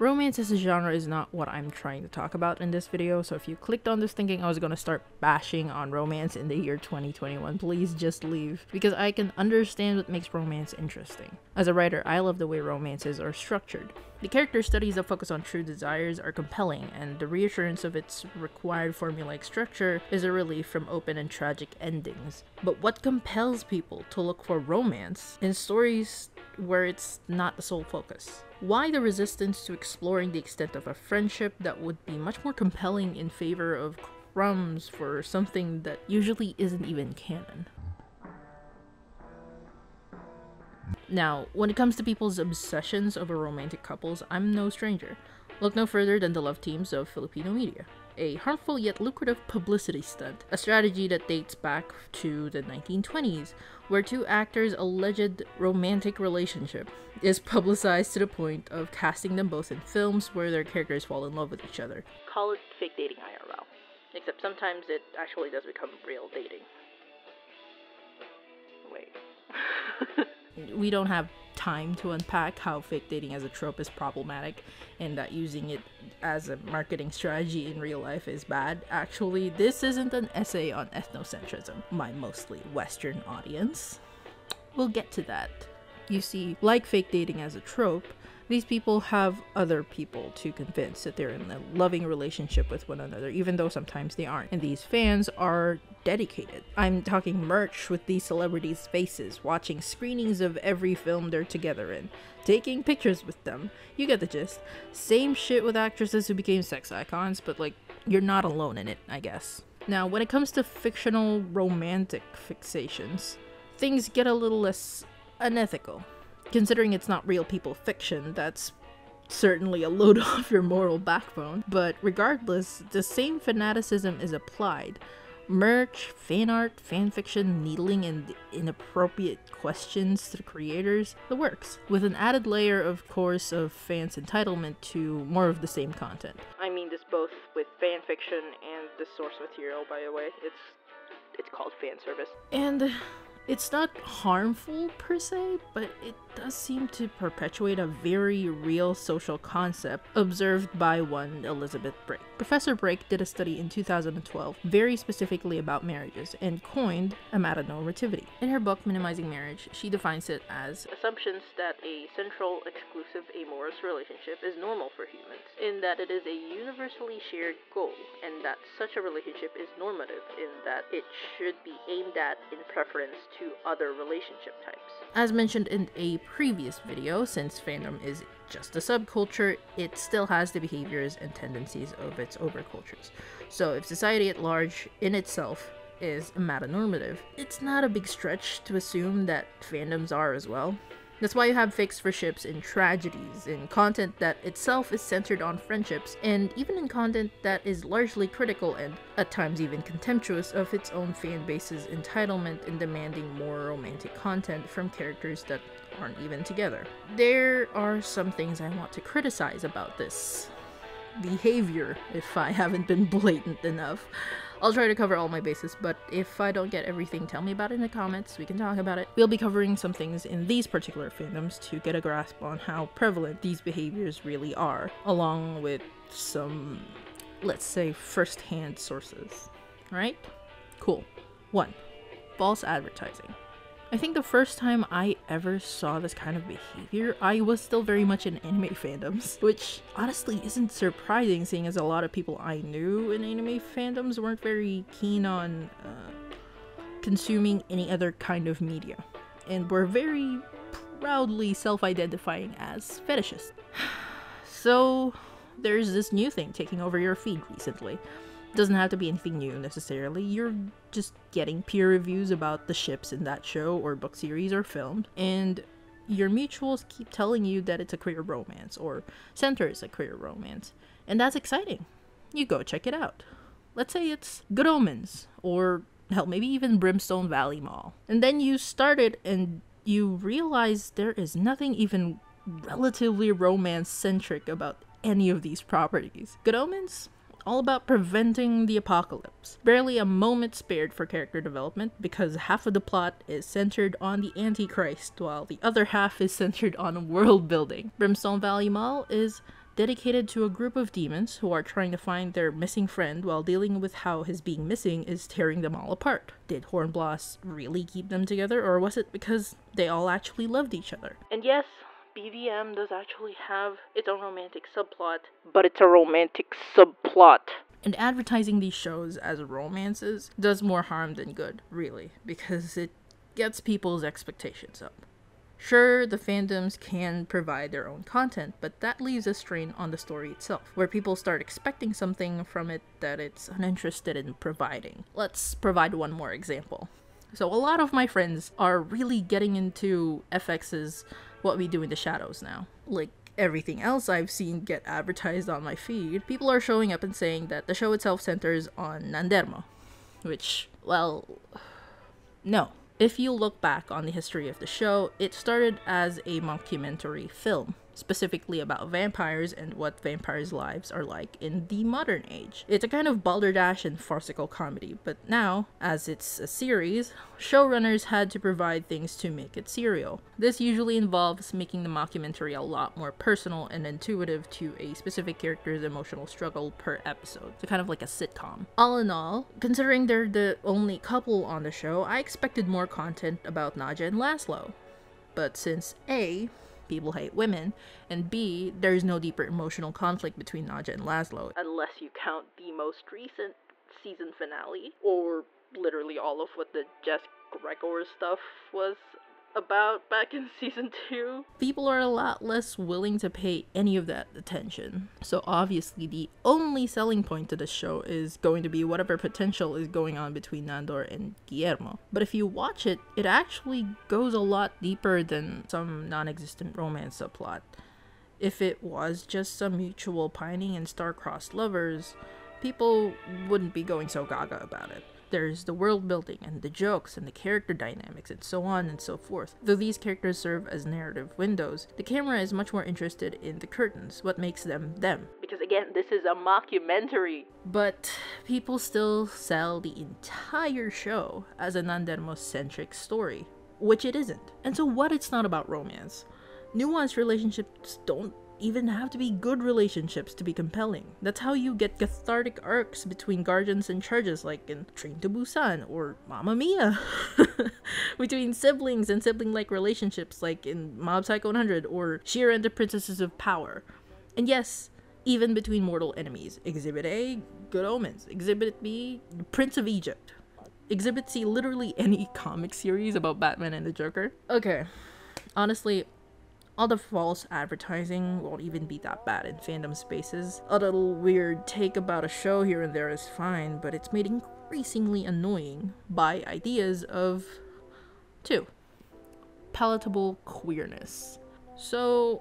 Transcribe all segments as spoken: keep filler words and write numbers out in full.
Romance as a genre is not what I'm trying to talk about in this video, so if you clicked on this thinking I was gonna start bashing on romance in the year twenty twenty-one, please just leave, because I can understand what makes romance interesting. As a writer, I love the way romances are structured. The character studies that focus on true desires are compelling, and the reassurance of its required formulaic structure is a relief from open and tragic endings. But what compels people to look for romance in stories where it's not the sole focus? Why the resistance to exploring the extent of a friendship that would be much more compelling in favor of crumbs for something that usually isn't even canon? Now, when it comes to people's obsessions over romantic couples, I'm no stranger. Look no further than the love teams of Filipino media. A harmful yet lucrative publicity stunt, a strategy that dates back to the nineteen twenties, where two actors' alleged romantic relationship is publicized to the point of casting them both in films where their characters fall in love with each other. Call it fake dating I R L, except sometimes it actually does become real dating. Wait. We don't have time to unpack how fake dating as a trope is problematic and that using it as a marketing strategy in real life is bad. Actually, this isn't an essay on ethnocentrism. My mostly Western audience. We'll get to that. You see, like fake dating as a trope, these people have other people to convince that they're in a loving relationship with one another, even though sometimes they aren't. And these fans are dedicated. I'm talking merch with these celebrities' faces, watching screenings of every film they're together in, taking pictures with them. You get the gist. Same shit with actresses who became sex icons, but like, you're not alone in it, I guess. Now, when it comes to fictional romantic fixations, things get a little less unethical. Considering it's not real people fiction, that's certainly a load off your moral backbone. But regardless, the same fanaticism is applied. Merch, fan art, fanfiction, needling, and inappropriate questions to the creators, the works. With an added layer, of course, of fans' entitlement to more of the same content. I mean this both with fanfiction and the source material, by the way. It's, it's called fan service. And it's not harmful per se, but it does seem to perpetuate a very real social concept observed by one Elizabeth Brake. Professor Brake did a study in two thousand twelve very specifically about marriages and coined amatonormativity. In her book, Minimizing Marriage, she defines it as assumptions that a central, exclusive, amorous relationship is normal for humans, in that it is a universally shared goal, and that such a relationship is normative, in that it should be aimed at in preference to to other relationship types. As mentioned in a previous video, since fandom is just a subculture, it still has the behaviors and tendencies of its overcultures. So if society at large in itself is amatonormative, it's not a big stretch to assume that fandoms are as well. That's why you have fakes for ships in tragedies, in content that itself is centered on friendships, and even in content that is largely critical and, at times even contemptuous, of its own fan base's entitlement in demanding more romantic content from characters that aren't even together. There are some things I want to criticize about this behavior, if I haven't been blatant enough. I'll try to cover all my bases, but if I don't get everything, tell me about it in the comments, we can talk about it. We'll be covering some things in these particular fandoms to get a grasp on how prevalent these behaviors really are, along with some, let's say, first-hand sources. Right? Cool. one. False advertising. I think the first time I ever saw this kind of behavior, I was still very much in anime fandoms, which honestly isn't surprising seeing as a lot of people I knew in anime fandoms weren't very keen on uh, consuming any other kind of media, and were very proudly self-identifying as fetishists. So there's this new thing taking over your feed recently. Doesn't have to be anything new necessarily, you're just getting peer reviews about the ships in that show or book series or film, and your mutuals keep telling you that it's a queer romance or centers a queer romance, and that's exciting. You go check it out. Let's say it's Good Omens or hell, maybe even Brimstone Valley Mall, and then you start it and you realize there is nothing even relatively romance-centric about any of these properties. Good Omens? All about preventing the apocalypse. Barely a moment spared for character development because half of the plot is centered on the Antichrist while the other half is centered on world building. Brimstone Valley Mall is dedicated to a group of demons who are trying to find their missing friend while dealing with how his being missing is tearing them all apart. Did Hornblast really keep them together, or was it because they all actually loved each other? And yes, B V M does actually have its own romantic subplot, but it's a romantic subplot. And advertising these shows as romances does more harm than good, really, because it gets people's expectations up. Sure, the fandoms can provide their own content, but that leaves a strain on the story itself, where people start expecting something from it that it's uninterested in providing. Let's provide one more example. So a lot of my friends are really getting into F X's What We Do in the Shadows now. Like everything else I've seen get advertised on my feed, people are showing up and saying that the show itself centers on Nandermo, which, well, no. If you look back on the history of the show, it started as a mockumentary film, specifically about vampires and what vampires' lives are like in the modern age. It's a kind of balderdash and farcical comedy, but now, as it's a series, showrunners had to provide things to make it serial. This usually involves making the mockumentary a lot more personal and intuitive to a specific character's emotional struggle per episode, so kind of like a sitcom. All in all, considering they're the only couple on the show, I expected more content about Nadja and Laszlo. But since A, people hate women, and B, there is no deeper emotional conflict between Nadja and Laszlo, unless you count the most recent season finale, or literally all of what the Jess Gregor stuff was about back in season two. People are a lot less willing to pay any of that attention, so obviously the only selling point to this show is going to be whatever potential is going on between Nandor and Guillermo. But if you watch it, it actually goes a lot deeper than some non-existent romance subplot. If it was just some mutual pining and star-crossed lovers, people wouldn't be going so gaga about it. There's the world building and the jokes and the character dynamics and so on and so forth. Though these characters serve as narrative windows, the camera is much more interested in the curtains, what makes them them. Because again, this is a mockumentary. But people still sell the entire show as a Nandermo-centric story, which it isn't. And so what it's not about romance? Nuanced relationships don't even have to be good relationships to be compelling. That's how you get cathartic arcs between guardians and charges, like in Train to Busan or Mamma Mia. Between siblings and sibling-like relationships, like in Mob Psycho one hundred or She-Ra and the Princesses of Power. And yes, even between mortal enemies. Exhibit A, Good Omens. Exhibit B, Prince of Egypt. Exhibit C, literally any comic series about Batman and the Joker. Okay, honestly, all the false advertising won't even be that bad in fandom spaces. A little weird take about a show here and there is fine, but it's made increasingly annoying by ideas of two. Palatable queerness. So,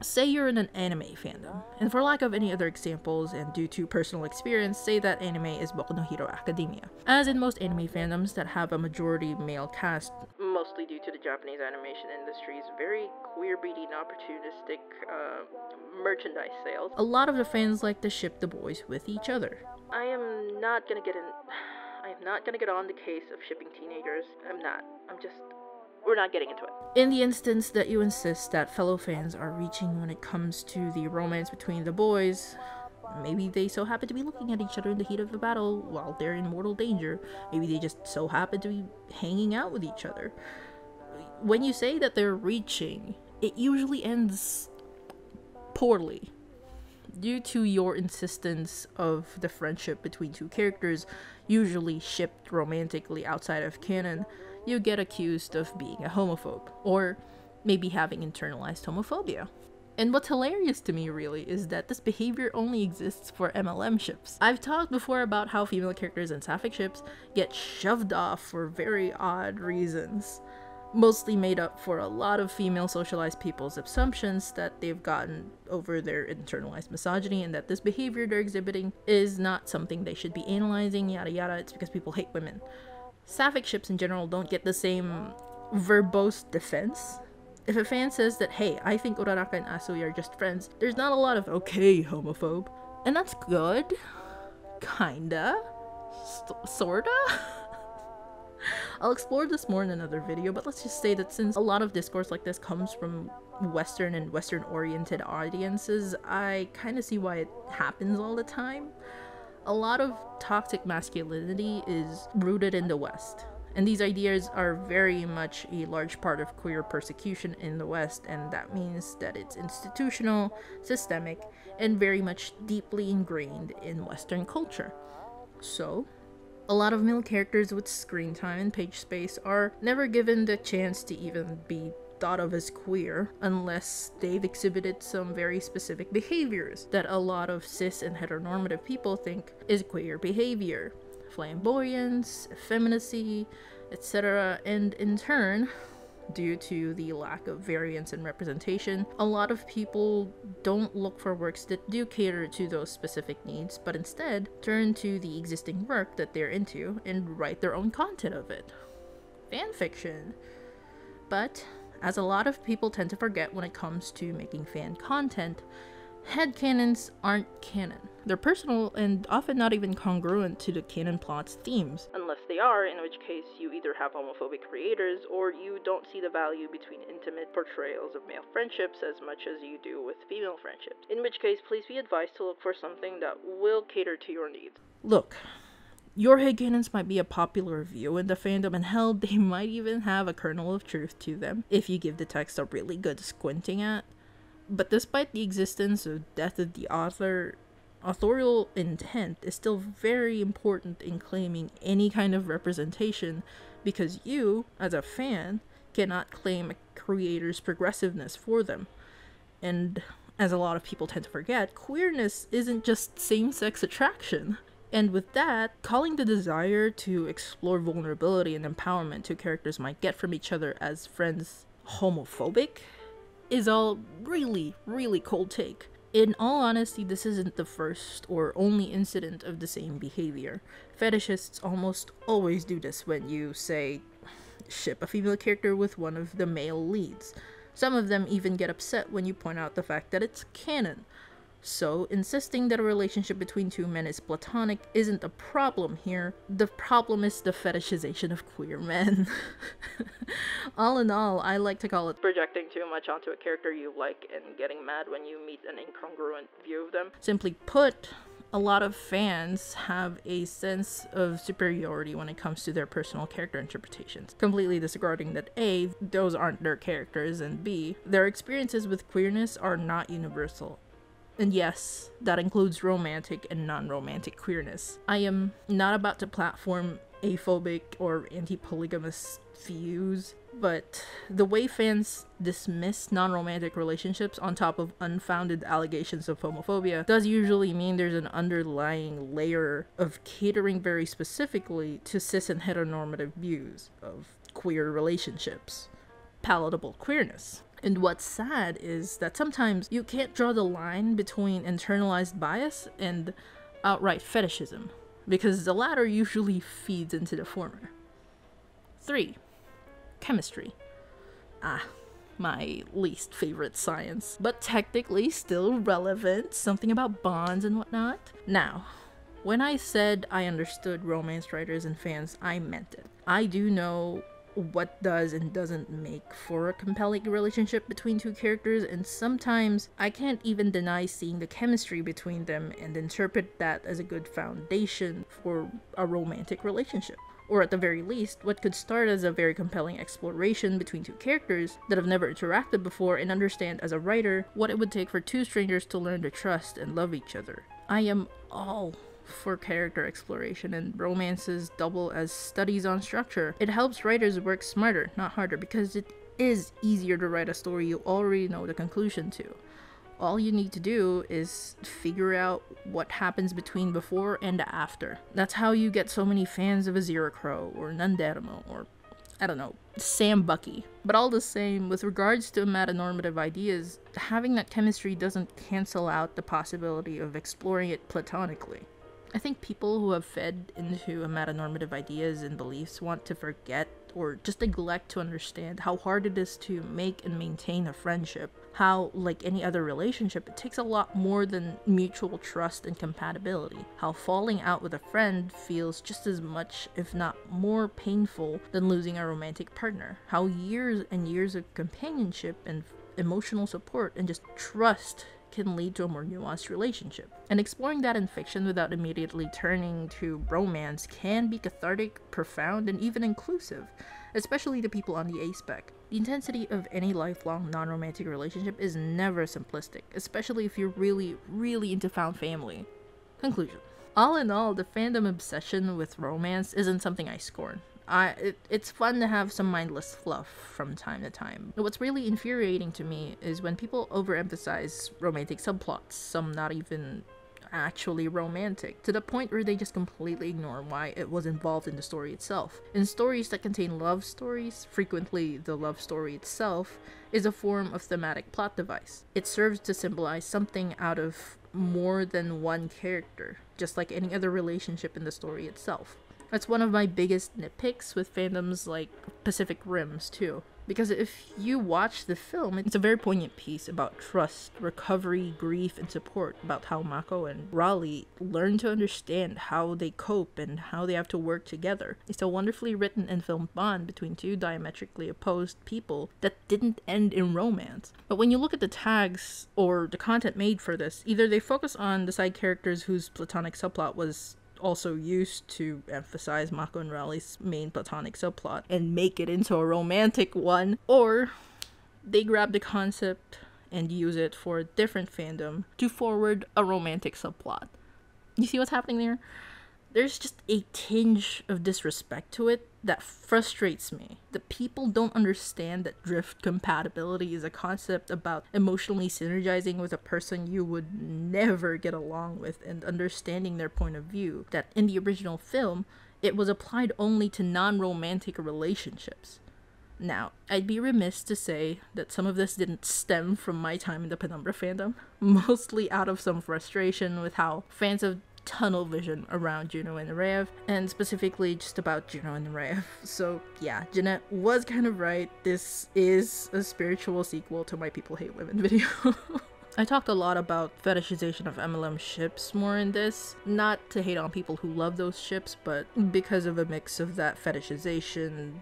say you're in an anime fandom, and for lack of any other examples and due to personal experience, say that anime is Boku no Hero Academia. As in most anime fandoms that have a majority male cast, mostly due to the Japanese animation industry's very queer-beating opportunistic uh, merchandise sales, a lot of the fans like to ship the boys with each other. I am not gonna get in... I am not gonna get on the case of shipping teenagers. I'm not. I'm just... We're not getting into it. In the instance that you insist that fellow fans are reaching when it comes to the romance between the boys, maybe they so happen to be looking at each other in the heat of the battle while they're in mortal danger. Maybe they just so happen to be hanging out with each other. When you say that they're reaching, it usually ends poorly due to your insistence of the friendship between two characters, usually shipped romantically outside of canon. You get accused of being a homophobe, or maybe having internalized homophobia. And what's hilarious to me, really, is that this behavior only exists for M L M ships. I've talked before about how female characters in sapphic ships get shoved off for very odd reasons, mostly made up for a lot of female socialized people's assumptions that they've gotten over their internalized misogyny and that this behavior they're exhibiting is not something they should be analyzing, yada yada, it's because people hate women. Sapphic ships in general don't get the same verbose defense. If a fan says that, hey, I think Uraraka and Asui are just friends, there's not a lot of, okay, homophobe. And that's good. Kinda. S sorta? I'll explore this more in another video, but let's just say that since a lot of discourse like this comes from Western and Western-oriented audiences, I kind of see why it happens all the time. A lot of toxic masculinity is rooted in the West, and these ideas are very much a large part of queer persecution in the West, and that means that it's institutional, systemic, and very much deeply ingrained in Western culture. So, a lot of male characters with screen time and page space are never given the chance to even be thought of as queer unless they've exhibited some very specific behaviors that a lot of cis and heteronormative people think is queer behavior. Flamboyance, effeminacy, et cetera, and in turn, due to the lack of variance and representation, a lot of people don't look for works that do cater to those specific needs, but instead turn to the existing work that they're into and write their own content of it. Fanfiction. But, as a lot of people tend to forget when it comes to making fan content, headcanons aren't canon. They're personal and often not even congruent to the canon plot's themes, unless they are, in which case you either have homophobic creators or you don't see the value between intimate portrayals of male friendships as much as you do with female friendships, in which case please be advised to look for something that will cater to your needs. Look, your headcanons might be a popular view in the fandom, and hell, they might even have a kernel of truth to them if you give the text a really good squinting at. But despite the existence of death of the author, authorial intent is still very important in claiming any kind of representation, because you, as a fan, cannot claim a creator's progressiveness for them. And, as a lot of people tend to forget, queerness isn't just same-sex attraction. And with that, calling the desire to explore vulnerability and empowerment two characters might get from each other as friends homophobic is all really, really cold take. In all honesty, this isn't the first or only incident of the same behavior. Fetishists almost always do this when you, say, ship a female character with one of the male leads. Some of them even get upset when you point out the fact that it's canon. So, insisting that a relationship between two men is platonic isn't a problem here. The problem is the fetishization of queer men. All in all, I like to call it projecting too much onto a character you like and getting mad when you meet an incongruent view of them. Simply put, a lot of fans have a sense of superiority when it comes to their personal character interpretations, completely disregarding that A, those aren't their characters, and B, their experiences with queerness are not universal. And yes, that includes romantic and non-romantic queerness. I am not about to platform aphobic or anti-polygamous views, but the way fans dismiss non-romantic relationships on top of unfounded allegations of homophobia does usually mean there's an underlying layer of catering very specifically to cis and heteronormative views of queer relationships. Palatable queerness. And what's sad is that sometimes you can't draw the line between internalized bias and outright fetishism, because the latter usually feeds into the former. three. Chemistry. Ah, my least favorite science, but technically still relevant, something about bonds and whatnot. Now, when I said I understood romance writers and fans, I meant it. I do know what does and doesn't make for a compelling relationship between two characters, and sometimes I can't even deny seeing the chemistry between them and interpret that as a good foundation for a romantic relationship. Or at the very least, what could start as a very compelling exploration between two characters that have never interacted before, and understand as a writer what it would take for two strangers to learn to trust and love each other. I am all for character exploration, and romances double as studies on structure. It helps writers work smarter, not harder, because it is easier to write a story you already know the conclusion to. All you need to do is figure out what happens between before and after. That's how you get so many fans of Aziraphale or Nandermo or, I don't know, Sam Bucky. But all the same, with regards to metanormative ideas, having that chemistry doesn't cancel out the possibility of exploring it platonically. I think people who have fed into metanormative ideas and beliefs want to forget or just neglect to understand how hard it is to make and maintain a friendship. How, like any other relationship, it takes a lot more than mutual trust and compatibility. How falling out with a friend feels just as much, if not more, painful than losing a romantic partner. How years and years of companionship and emotional support and just trust can lead to a more nuanced relationship. And exploring that in fiction without immediately turning to romance can be cathartic, profound, and even inclusive, especially to people on the A-spec. The intensity of any lifelong non-romantic relationship is never simplistic, especially if you're really, really into found family. Conclusion. All in all, the fandom obsession with romance isn't something I scorn. I, it, it's fun to have some mindless fluff from time to time. What's really infuriating to me is when people overemphasize romantic subplots, some not even actually romantic, to the point where they just completely ignore why it was involved in the story itself. In stories that contain love stories, frequently the love story itself is a form of thematic plot device. It serves to symbolize something out of more than one character, just like any other relationship in the story itself. That's one of my biggest nitpicks with fandoms like Pacific Rims too. Because if you watch the film, it's a very poignant piece about trust, recovery, grief, and support, about how Mako and Raleigh learn to understand how they cope and how they have to work together. It's a wonderfully written and filmed bond between two diametrically opposed people that didn't end in romance. But when you look at the tags or the content made for this, either they focus on the side characters whose platonic subplot was also used to emphasize Mako and Raleigh's main platonic subplot and make it into a romantic one, or they grab the concept and use it for a different fandom to forward a romantic subplot. You see what's happening there? There's just a tinge of disrespect to it that frustrates me. The people don't understand that drift compatibility is a concept about emotionally synergizing with a person you would never get along with and understanding their point of view. That in the original film, it was applied only to non-romantic relationships. Now, I'd be remiss to say that some of this didn't stem from my time in the Penumbra fandom, mostly out of some frustration with how fans of tunnel vision around Juno and Nereyev, and specifically just about Juno and Nereyev. So yeah, Jeanette was kind of right. This is a spiritual sequel to my People Hate Women video. I talked a lot about fetishization of M L M ships more in this, not to hate on people who love those ships, but because of a mix of that fetishization,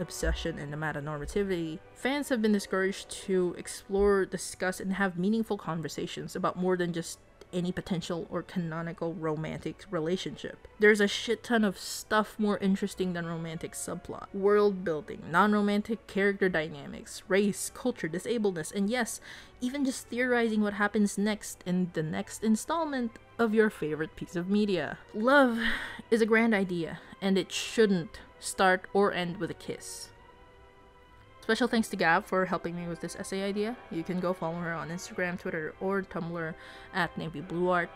obsession, and the meta-normativity, fans have been discouraged to explore, discuss, and have meaningful conversations about more than just any potential or canonical romantic relationship. There's a shit ton of stuff more interesting than romantic subplot. World building, non-romantic character dynamics, race, culture, disabledness, and yes, even just theorizing what happens next in the next installment of your favorite piece of media. Love is a grand idea, and it shouldn't start or end with a kiss. Special thanks to Gav for helping me with this essay idea. You can go follow her on Instagram, Twitter, or Tumblr at NavyBlueArt.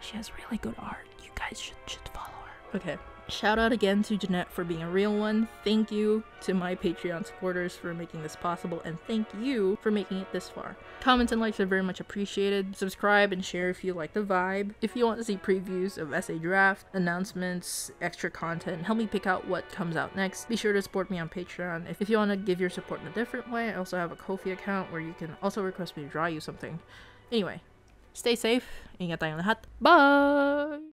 She has really good art. You guys should, should follow her. Okay. Shout out again to Jeanette for being a real one. Thank you to my Patreon supporters for making this possible, and thank you for making it this far. Comments and likes are very much appreciated. Subscribe and share if you like the vibe. If you want to see previews of essay draft, announcements, extra content, help me pick out what comes out next, be sure to support me on Patreon. If you want to give your support in a different way, I also have a Ko-fi account where you can also request me to draw you something. Anyway, stay safe. Ingat tayong lahat. Bye!